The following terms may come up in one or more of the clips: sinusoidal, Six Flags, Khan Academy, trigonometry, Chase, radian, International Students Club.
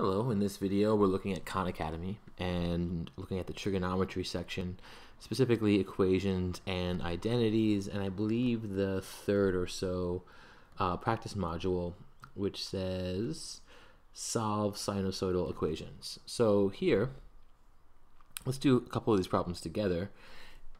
Hello, in this video we're looking at Khan Academy and looking at the trigonometry section, specifically equations and identities, and I believe the third or so practice module, which says solve sinusoidal equations. So here, let's do a couple of these problems together,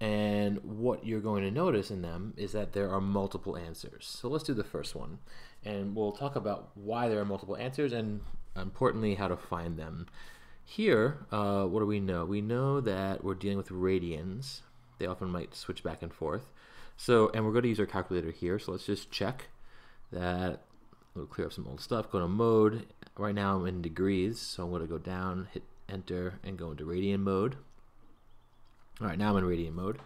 and what you're going to notice in them is that there are multiple answers. So let's do the first one, and we'll talk about why there are multiple answers and importantly, how to find them. Here, what do we know? We know that we're dealing with radians. They often might switch back and forth. So, and we're going to use our calculator here. So let's just check that. We'll clear up some old stuff. Go to mode. Right now I'm in degrees, so I'm going to go down, hit enter, and go into radian mode. All right, now I'm in radian mode.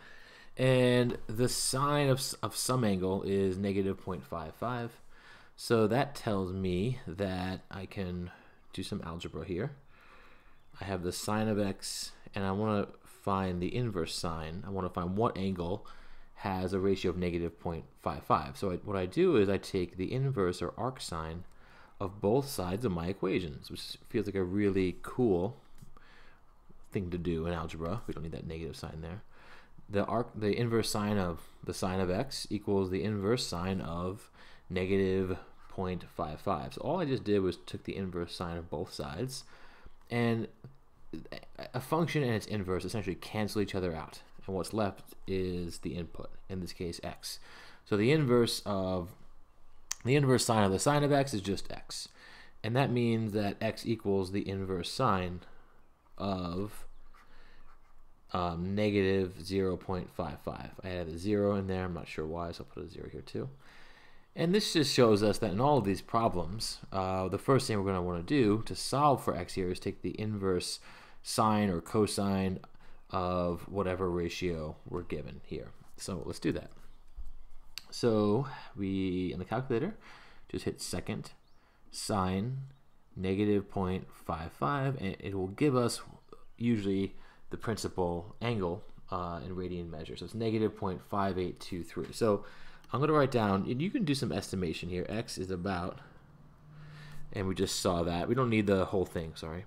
And the sine of some angle is negative 0.55. So that tells me that I can do some algebra here. I have the sine of x, and I want to find the inverse sine. I want to find what angle has a ratio of negative 0.55. So what I do is I take the inverse or arc sine of both sides of my equations, which feels like a really cool thing to do in algebra. We don't need that negative sign there. The inverse sine of the sine of x equals the inverse sine of negative 0.55. So all I just did was took the inverse sine of both sides, and a function and its inverse essentially cancel each other out, and what's left is the input, in this case x. So the inverse sine of the sine of x is just x, and that means that x equals the inverse sine of negative 0.55. I had a 0 in there, I'm not sure why, so I'll put a 0 here too. And this just shows us that in all of these problems, the first thing we're going to want to do to solve for x here is take the inverse sine or cosine of whatever ratio we're given here. So let's do that. So we, in the calculator, just hit second sine negative 0.55, and it will give us usually the principal angle in radian measure. So it's negative 0.5823. So I'm going to write down, and you can do some estimation here. X is about, and we just saw that. We don't need the whole thing, sorry.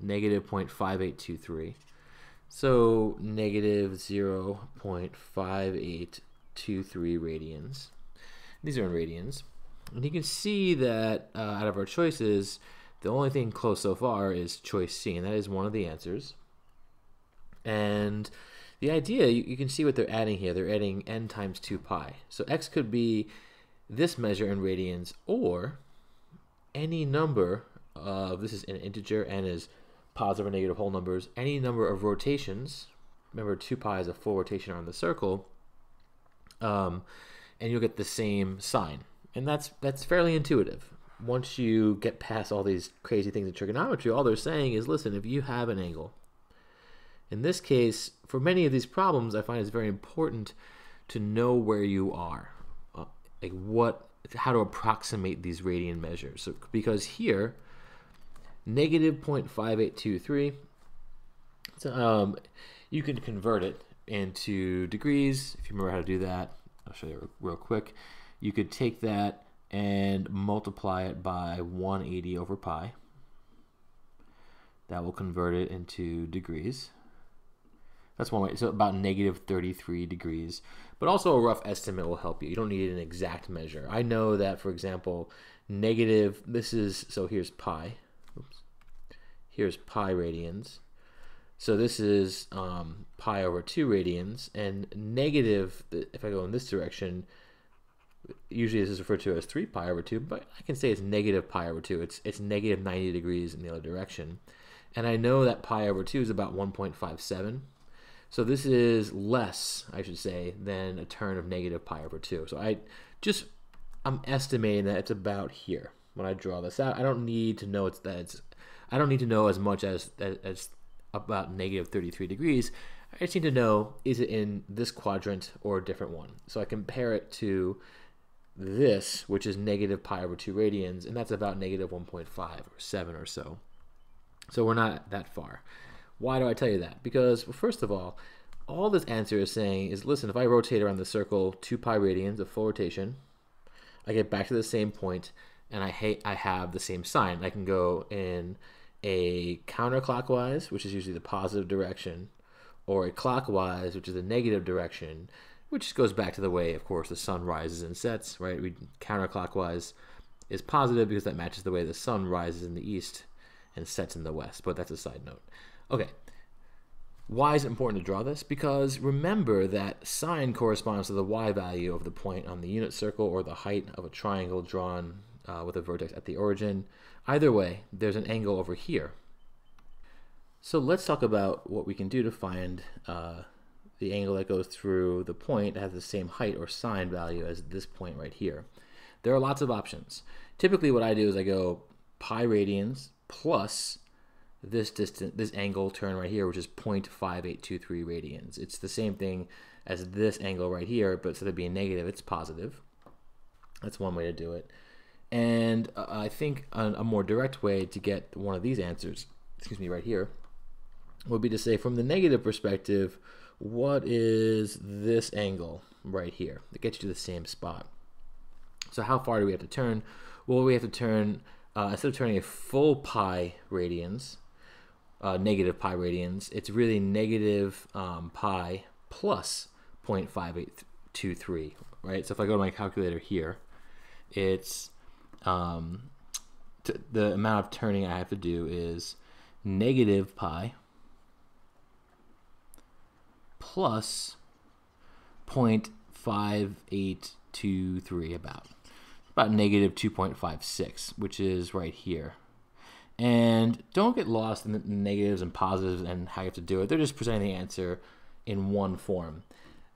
Negative 0.5823. So negative 0.5823 radians. These are in radians. And you can see that out of our choices, the only thing close so far is choice C, and that is one of the answers. And the idea, you can see what they're adding here. They're adding n times 2 pi. So x could be this measure in radians or any number of, this is an integer, n is positive or negative whole numbers, any number of rotations. Remember, 2 pi is a full rotation around the circle. And you'll get the same sign. And that's fairly intuitive. Once you get past all these crazy things in trigonometry, all they're saying is, listen, if you have an angle, in this case, for many of these problems, I find it's very important to know where you are, like how to approximate these radian measures. So, because here, negative 0.5823, you can convert it into degrees. If you remember how to do that, I'll show you real quick. You could take that and multiply it by 180 over pi. That will convert it into degrees. That's one way, so about negative 33 degrees. But also a rough estimate will help you. You don't need an exact measure. I know that, for example, negative, this is, so here's pi. Oops. Here's pi radians. So this is pi over 2 radians. And negative, if I go in this direction, usually this is referred to as 3 pi over 2, but I can say it's negative pi over 2. It's negative 90 degrees in the other direction. And I know that pi over 2 is about 1.57. So this is less, I should say, than a turn of negative pi over 2. So I'm estimating that it's about here when I draw this out. I don't need to know I don't need to know as much as about negative 33 degrees. I just need to know, is it in this quadrant or a different one? So I compare it to this, which is negative pi over 2 radians, and that's about negative 1.5 or 7 or so. So we're not that far. Why do I tell you that? Because, well, first of all this answer is saying is, listen, if I rotate around the circle 2 pi radians, a full rotation, I get back to the same point, and I have the same sign. I can go in a counterclockwise, which is usually the positive direction, or a clockwise, which is the negative direction, which just goes back to the way, of course, the sun rises and sets, right? We counterclockwise is positive because that matches the way the sun rises in the east and sets in the west, but that's a side note. Okay, why is it important to draw this? Because remember that sine corresponds to the y value of the point on the unit circle or the height of a triangle drawn with a vertex at the origin. Either way, there's an angle over here. So let's talk about what we can do to find the angle that goes through the point that has the same height or sine value as this point right here. There are lots of options. Typically what I do is I go pi radians plus this angle turn right here, which is 0.5823 radians. It's the same thing as this angle right here, but instead of being negative, it's positive. That's one way to do it. And I think a more direct way to get one of these answers, excuse me, right here, would be to say from the negative perspective, what is this angle right here? That gets you to the same spot. So how far do we have to turn? Well, we have to turn, instead of turning a full pi radians, negative pi radians, it's really negative pi plus 0.5823, right? So if I go to my calculator here, it's the amount of turning I have to do is negative pi plus 0.5823 about negative 2.56, which is right here. And don't get lost in the negatives and positives and how you have to do it. They're just presenting the answer in one form.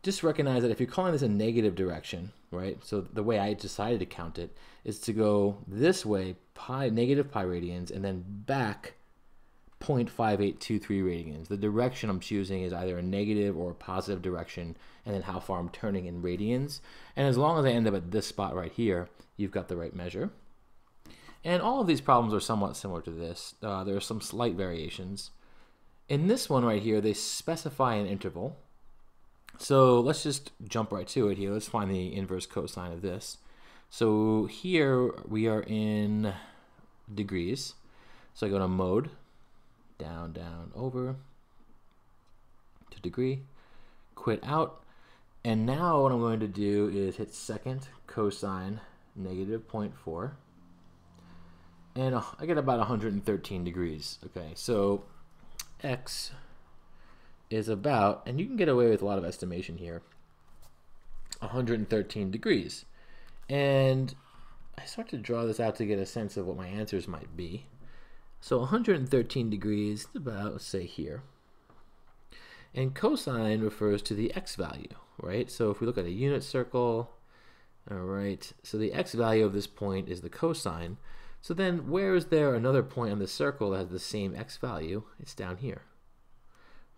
Just recognize that if you're calling this a negative direction, right? So the way I decided to count it is to go this way, negative pi radians, and then back 0.5823 radians. The direction I'm choosing is either a negative or a positive direction, and then how far I'm turning in radians. And as long as I end up at this spot right here, you've got the right measure. And all of these problems are somewhat similar to this. There are some slight variations. In this one right here, they specify an interval. So let's just jump right to it here. Let's find the inverse cosine of this. So here we are in degrees. So I go to mode, down, down, over to degree, quit out. And now what I'm going to do is hit second cosine negative 0.4. And I get about 113 degrees. Okay, so x is about, and you can get away with a lot of estimation here, 113 degrees. And I start to draw this out to get a sense of what my answers might be. So 113 degrees is about, let's say, here. And cosine refers to the x value, right? So if we look at a unit circle, all right, so the x value of this point is the cosine. So then where is there another point on the circle that has the same x value? It's down here.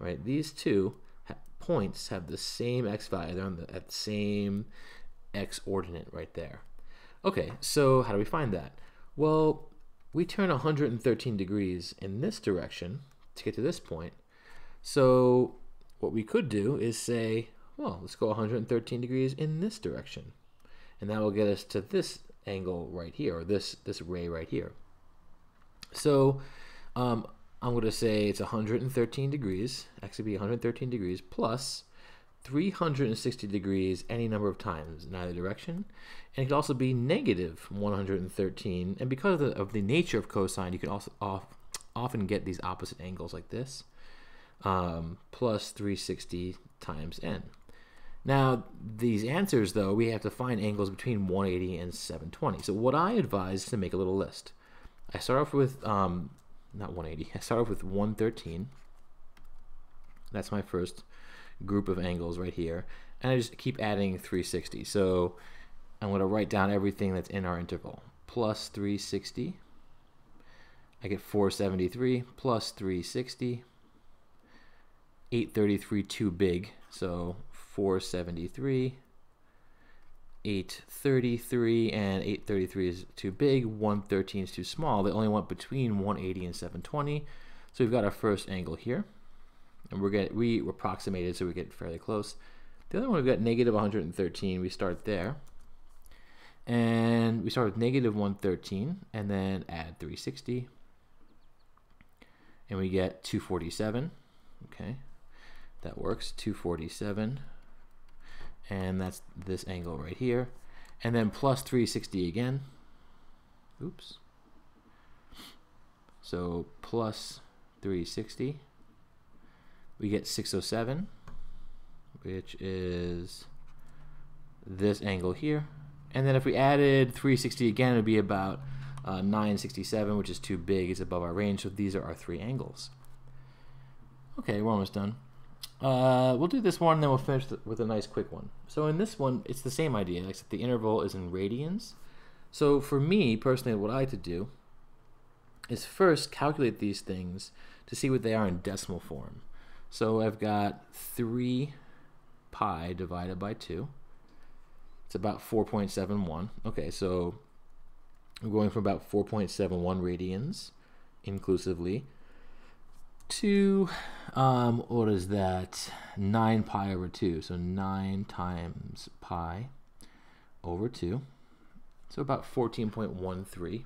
Right, these two points have the same x value. They're on at the same x ordinate right there. Okay, so how do we find that? Well, we turn 113 degrees in this direction to get to this point. So what we could do is say, well, let's go 113 degrees in this direction. And that will get us to this angle right here, or this ray right here. So I'm going to say it's 113 degrees, x would be 113 degrees, plus 360 degrees any number of times in either direction. And it could also be negative 113. And because of the nature of cosine, you can also often get these opposite angles like this, plus 360 times n. Now, these answers, though, we have to find angles between 180 and 720. So what I advise is to make a little list. I start off with... not 180, I start off with 113. That's my first group of angles right here. And I just keep adding 360. So I'm going to write down everything that's in our interval. Plus 360. I get 473 plus 360. 833 too big. So 473, 833, and 833 is too big, 113 is too small. They only want between 180 and 720. So we've got our first angle here. And we approximated, so we get fairly close. The other one, we've got negative 113. We start there. And we start with negative 113, and then add 360. and we get 247. Okay, that works, 247, and that's this angle right here, and then plus 360 again. Oops. So plus 360, we get 607, which is this angle here. And then if we added 360 again, it would be about 967, which is too big. It's above our range, so these are our three angles. Okay, we're almost done. We'll do this one, then we'll finish with a nice quick one. So in this one, it's the same idea, except the interval is in radians. So for me, personally, what I like to do is first calculate these things to see what they are in decimal form. So I've got 3 pi divided by 2. It's about 4.71. Okay, so we're going from about 4.71 radians inclusively to, what is that, 9 pi over 2. So 9 times pi over 2. So about 14.13.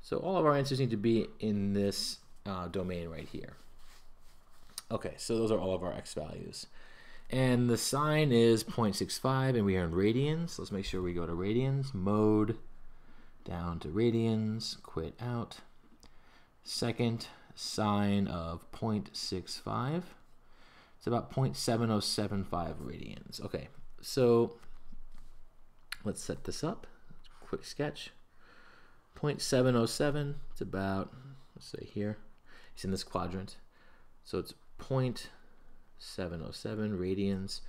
So all of our answers need to be in this domain right here. Okay, so those are all of our x values. And the sine is 0.65, and we are in radians. Let's make sure we go to radians, mode, down to radians, quit out. Second, sine of 0.65. It's about 0.7075 radians. Okay, so let's set this up. Quick sketch. 0.707, it's about, let's say here, it's in this quadrant. So it's 0.707 radians.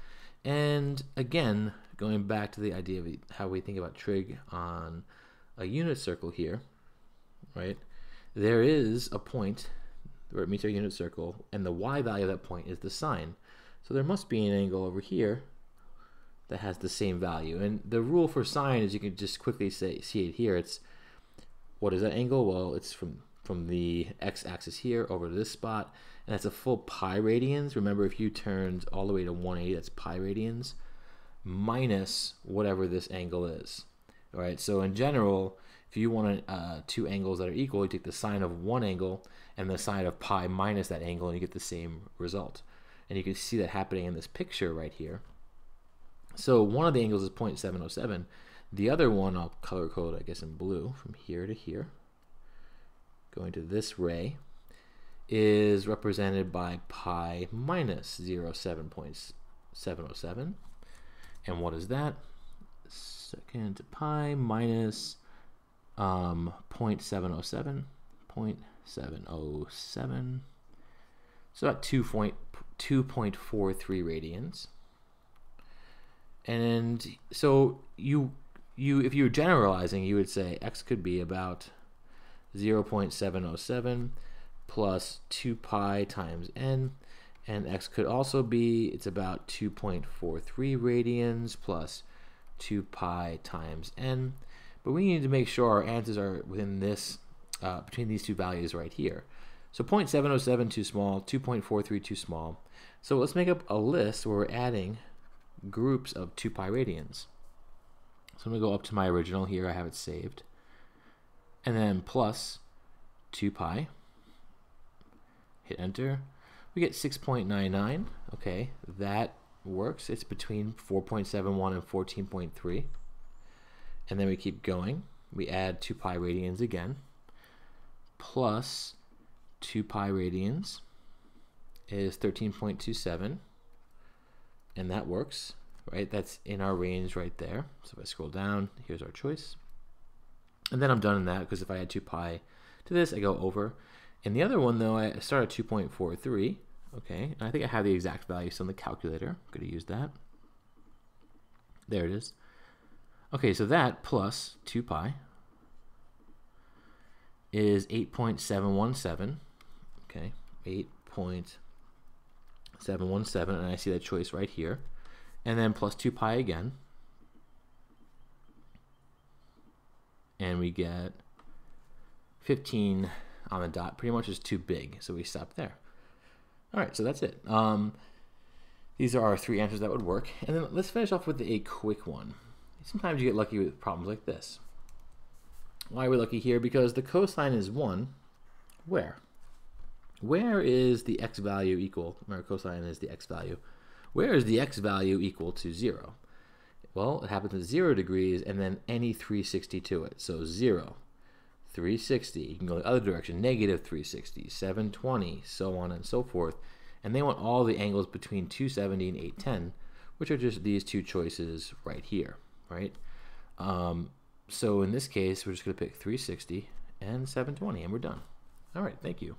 And again, going back to the idea of how we think about trig on a unit circle here, right? There is a point where it meets our unit circle, and the y value of that point is the sine. So there must be an angle over here that has the same value. And the rule for sine is, you can just quickly say, see it here, it's, what is that angle? Well, it's from the x-axis here over to this spot, and that's a full pi radians. Remember, if you turned all the way to 180, that's pi radians, minus whatever this angle is. All right, so in general, if you want two angles that are equal, you take the sine of one angle and the sine of pi minus that angle, and you get the same result. And you can see that happening in this picture right here. So one of the angles is 0.707. The other one, I'll color code, I guess, in blue from here to here, going to this ray, is represented by pi minus 0.707. And what is that? Second, pi minus 0.707. 0.707. So about 2.43 radians. And so you if you were generalizing, you would say x could be about 0.707 plus 2 pi times n, and x could also be, it's about 2.43 radians plus 2 pi times n. But we need to make sure our answers are within this, between these two values right here. So 0.707 too small, 2.43 too small. So let's make up a list where we're adding groups of 2 pi radians. So I'm going to go up to my original here, I have it saved, and then plus 2 pi, hit enter, we get 6.99, okay, that works, it's between 4.71 and 14.3, and then we keep going, we add 2 pi radians again, plus 2 pi radians is 13.27, and that works, right? That's in our range right there. So if I scroll down, here's our choice. And then I'm done in that, because if I add 2 pi to this, I go over. And the other one, though, I start at 2.43, okay? And I think I have the exact value still in the calculator. I'm going to use that. There it is. Okay, so that plus 2 pi is 8.717, okay? 8.717, and I see that choice right here, and then plus 2 pi again, and we get 15 on the dot, pretty much is too big, so we stop there. All right, so that's it. These are our three answers that would work, and then let's finish off with a quick one. Sometimes you get lucky with problems like this. Why are we lucky here? Because the cosine is 1 where? where is the x value equal, or cosine is the x value, where is the x value equal to 0? Well, it happens at 0 degrees and then any 360 to it. So 0, 360, you can go the other direction, negative 360, 720, so on and so forth. And they want all the angles between 270 and 810, which are just these two choices right here, right? So in this case, we're just going to pick 360 and 720, and we're done. All right, thank you.